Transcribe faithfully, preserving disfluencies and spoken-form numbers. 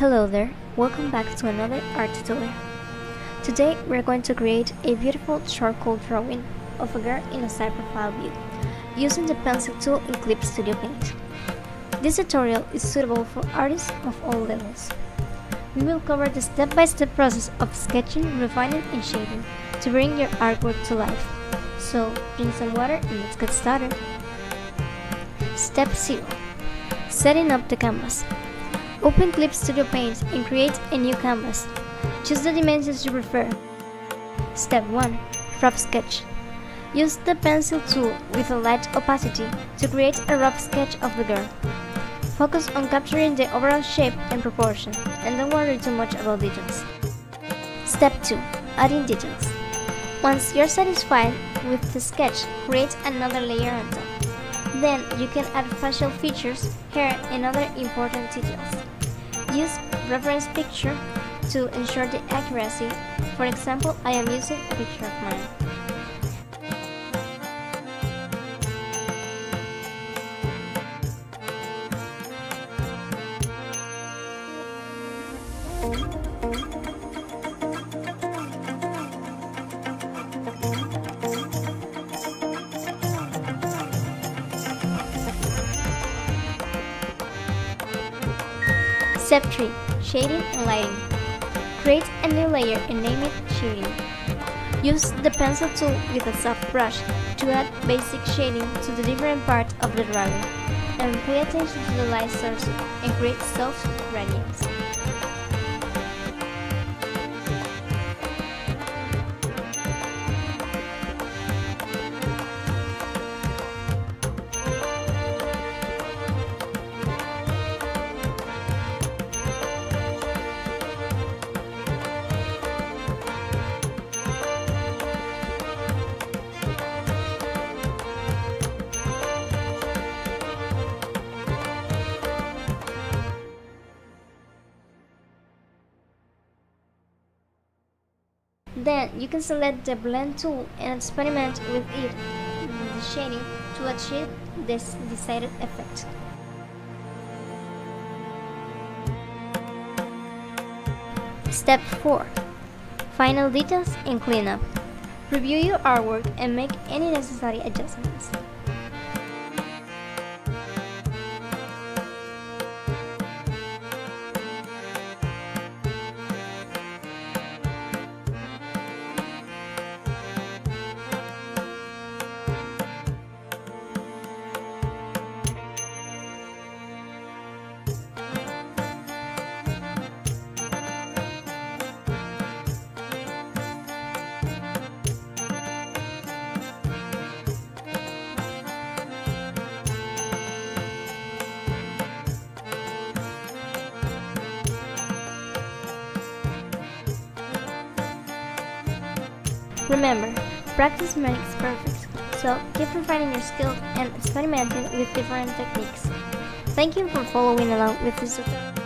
Hello there, welcome back to another art tutorial. Today we're going to create a beautiful charcoal drawing of a girl in a side profile view using the pencil tool in Clip Studio Paint. This tutorial is suitable for artists of all levels. We will cover the step-by-step process of sketching, refining and shading to bring your artwork to life. So drink some water and let's get started. Step zero. Setting up the canvas. Open Clip Studio Paint and create a new canvas. Choose the dimensions you prefer. Step one. Rough sketch. Use the pencil tool with a light opacity to create a rough sketch of the girl. Focus on capturing the overall shape and proportion, and don't worry too much about details. Step two. Adding details. Once you're satisfied with the sketch, create another layer on top. Then you can add facial features, hair and other important details. Use reference picture to ensure the accuracy. For example, I am using a picture of mine. Step three. Shading and lighting. Create a new layer and name it Shading. Use the pencil tool with a soft brush to add basic shading to the different parts of the drawing. And pay attention to the light source and create soft gradients. Then you can select the blend tool and experiment with it in the shading to achieve this desired effect. Step four. Final details and cleanup. Review your artwork and make any necessary adjustments. Remember, practice makes perfect, so keep refining your skills and experimenting with different techniques. Thank you for following along with this tutorial.